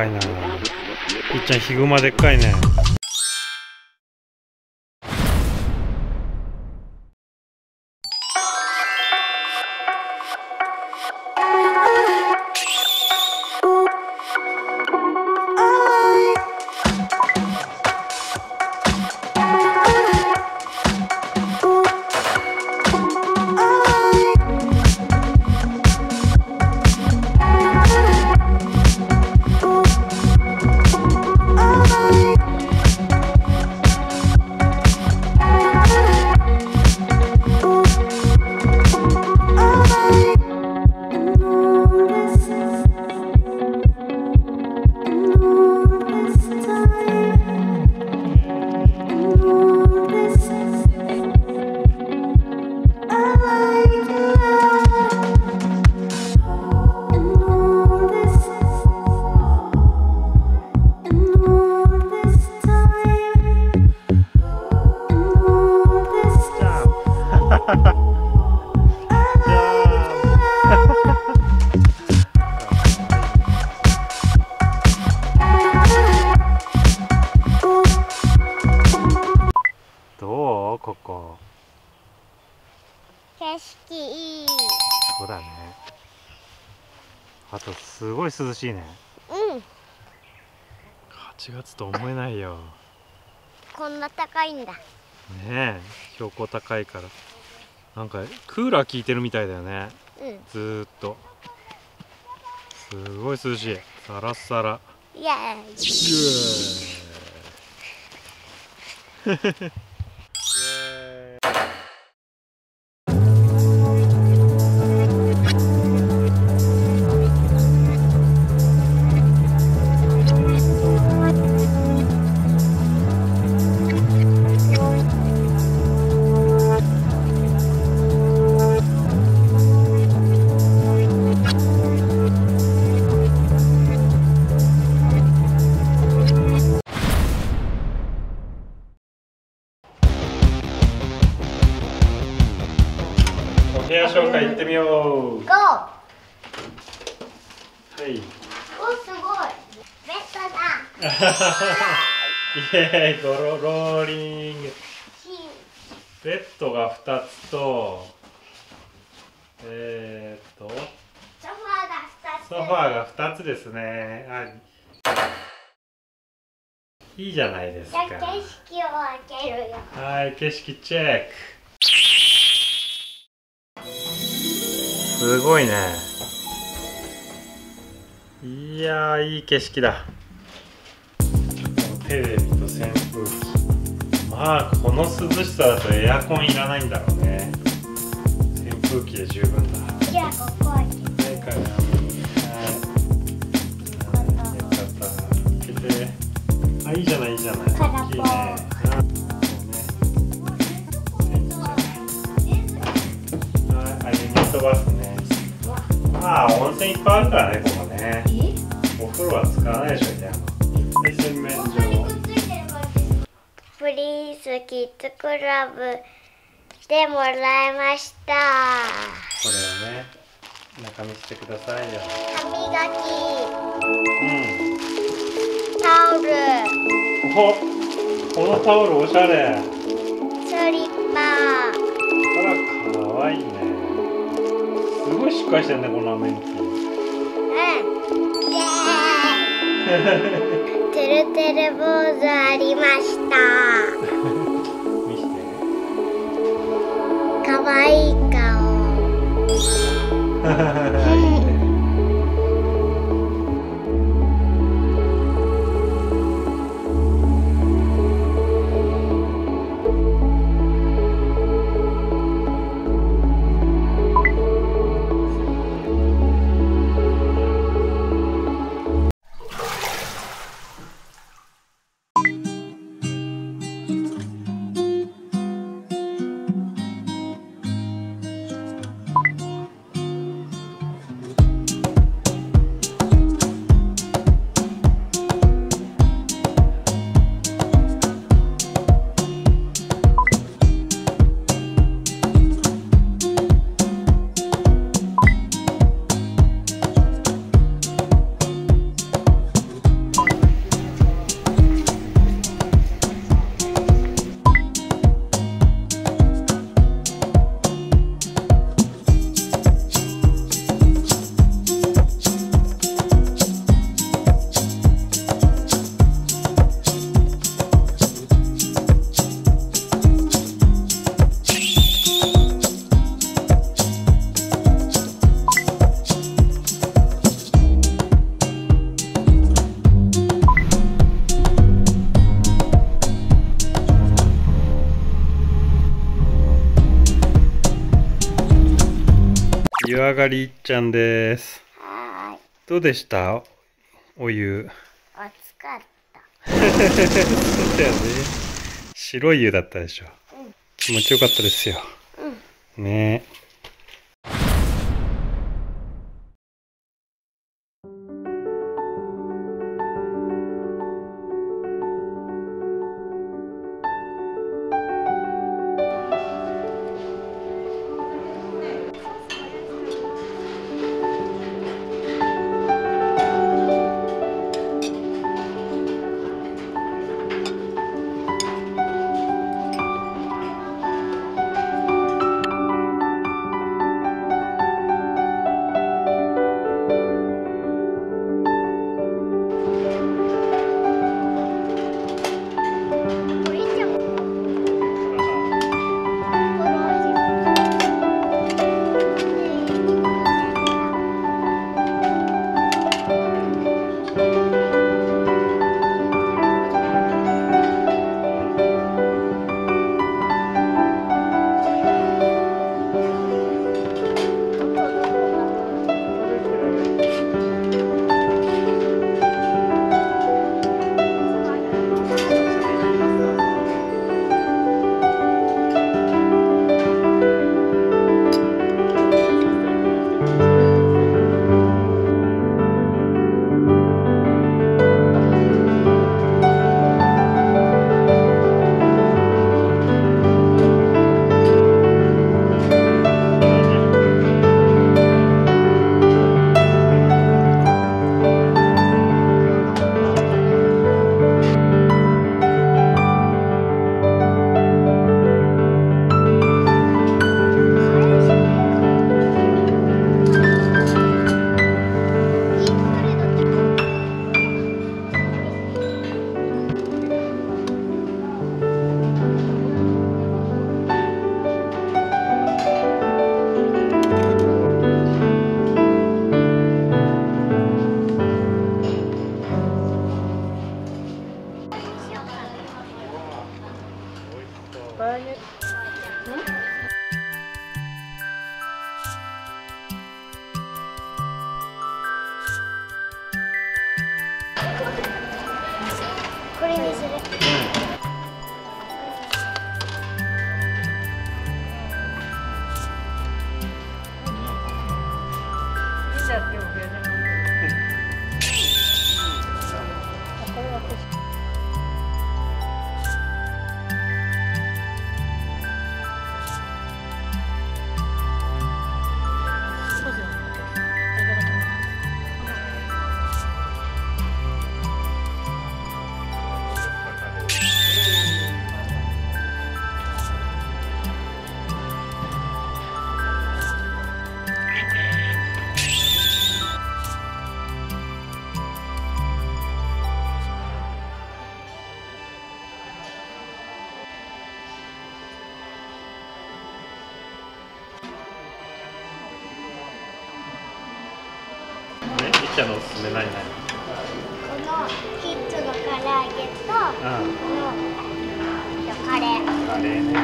かいな。いっちゃんヒグマでっかいね。そうだね。あとすごい涼しいね。うん。8月と思えないよ。こんな高いんだねえ、標高高いから。なんかクーラー効いてるみたいだよね。うん、ずーっとすごい涼しい。サラサラ。イエーイ。部屋紹介行ってみよう。ゴー。はい。お、すごい。ベッドだ。イエーイ、ゴロローリング。ベッドが2つと、ソファーが2つですね。あ、いいじゃないですか。じゃあ景色を開けるよ。はい、景色チェック。すごいね。いやー、いい景色だ。テレビと扇風機。まあこの涼しさだとエアコンいらないんだろうね。扇風機で十分だ。じゃあここ開けて。ないかな。はい。よかった。開けて。あ、いいじゃない、いいじゃない。大きいね。ああ、温泉いっぱいあるからね、ここね。お風呂は使わないでしょ、ね。で、洗面所。プリンスキッズクラブでもらいました。これをね、中見してくださいよ。歯磨き。うん。タオル。お、このタオルおしゃれ。スリッパ。あら、かわいいね。すごいしっかりしてるね、このメンキ。うん。てるてる坊主ありました。見して。可愛い顔。湯上がりいっちゃんです。はーい。どうでした？お湯。暑かった。そうだよね。白い湯だったでしょ。うん、気持ちよかったですよ。うん、ねえ。おすすめ何々？このキッズの唐揚げとこのカレー。カレーね。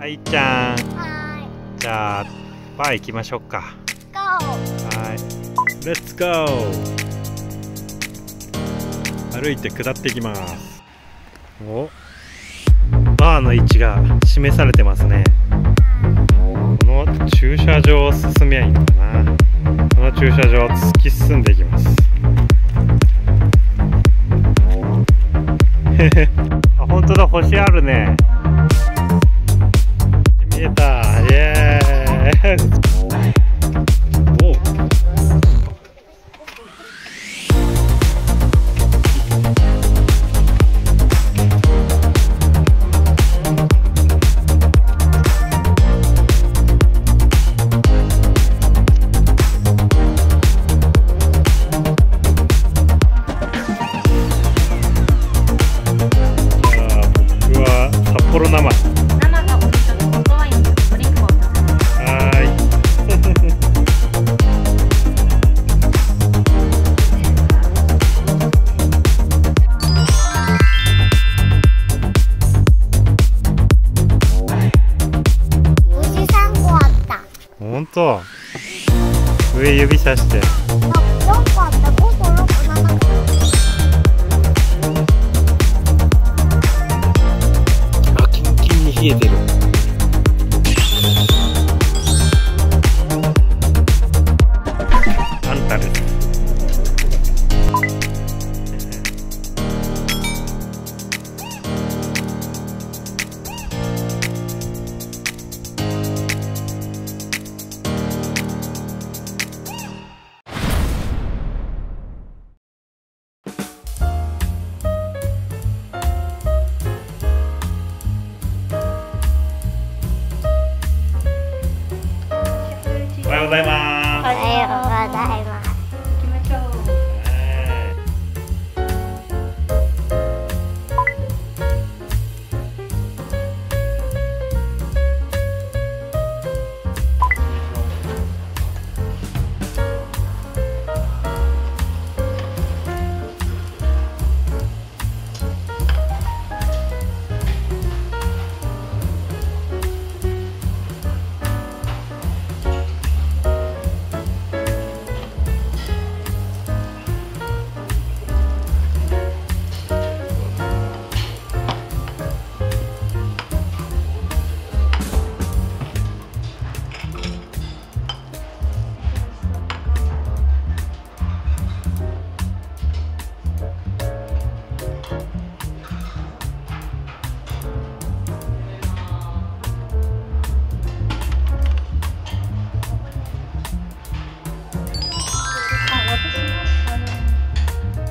はいちゃん。はい。じゃあバー行きましょうか。ゴー。はい。レッツゴー。歩いて下っていきます。お。バーの位置が示されてますね。この駐車場を進めばいいのかな。この駐車場を突き進んでいきます。あ、本当だ、星あるね。見えた、イエーイ。本当、上指さして。あ、キンキンに冷えてる。あんたです。おはようございます。おはようございます。行きましょ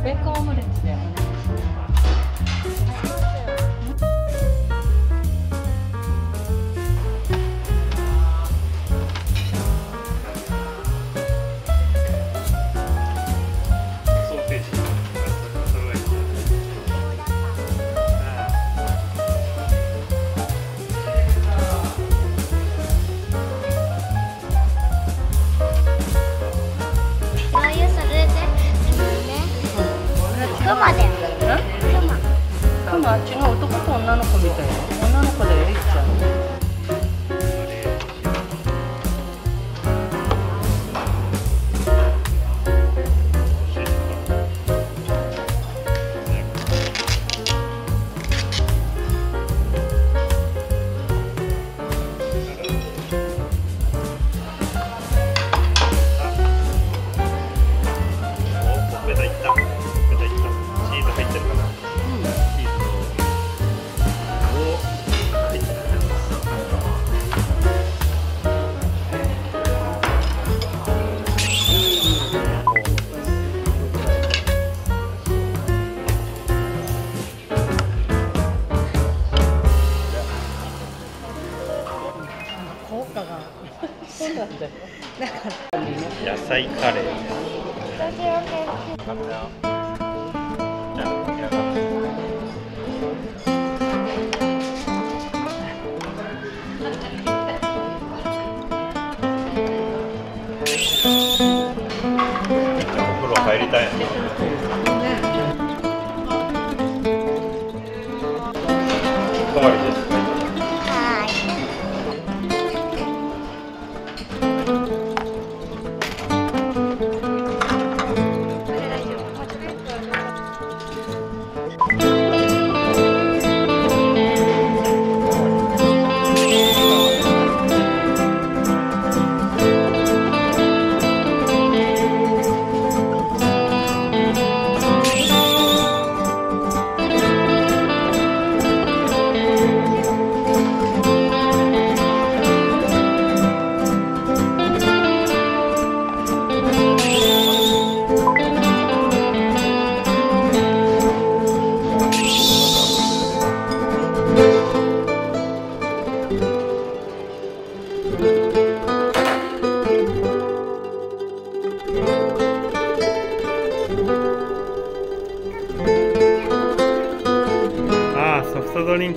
ベーコンオムレツだよね。あっちの男と女の子みたいな。女の子だよ、りっちゃん。野菜カレーです。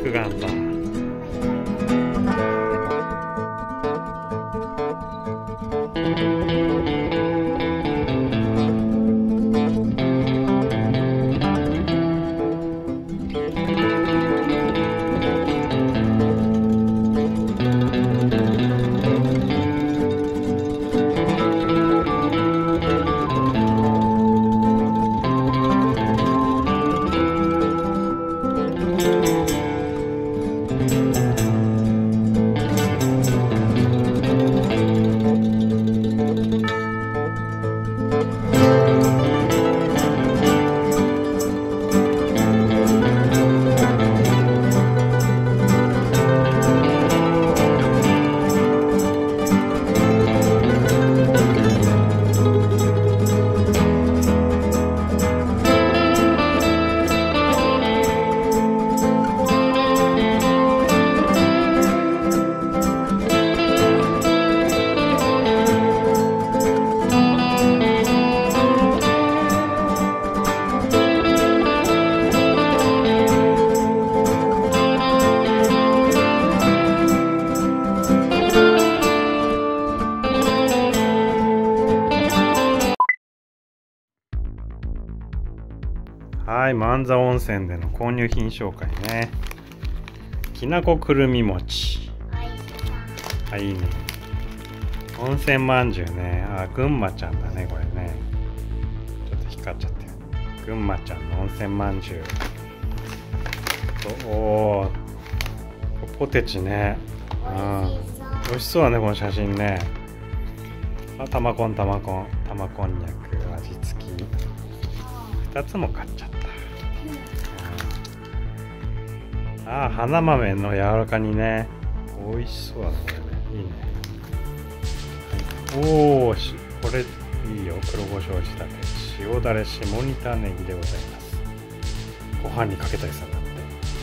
肉眼だ。はい、万座温泉での購入品紹介ね。きなこくるみ餅。はい、いいね。温泉まんじゅうね。あ、群馬ちゃんだね、これね。ちょっと光っちゃったよ。群馬ちゃんの温泉まんじゅう。おー、ポテチね。うん。美味しそうだね、この写真ね。あ、玉こんにゃく、味付き。2つも買っちゃった。ああ、花豆の柔らかにね。美味しそうだね。いいね。おお、これいいよ。黒胡椒仕立て、塩だれ、下仁田ネギでございます。ご飯にかけたりするなんてい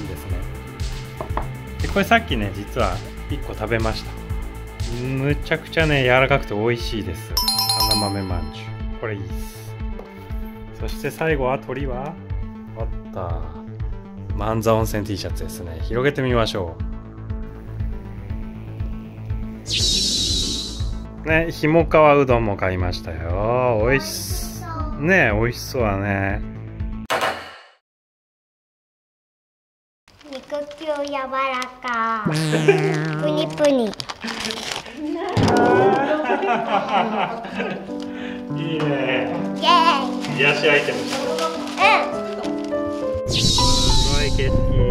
いですね。で、これさっきね、実は1個食べました。むちゃくちゃね、柔らかくて美味しいです。花豆まんじゅう。これいいです。そして最後は鳥はあった万座温泉 T シャツですね。広げてみましょうね。ひもかわうどんも買いましたよ。おいしそうね。おいしそうだね。肉球やわらかプニプニいいね。イエーイ。癒しアイテム。すごい景色。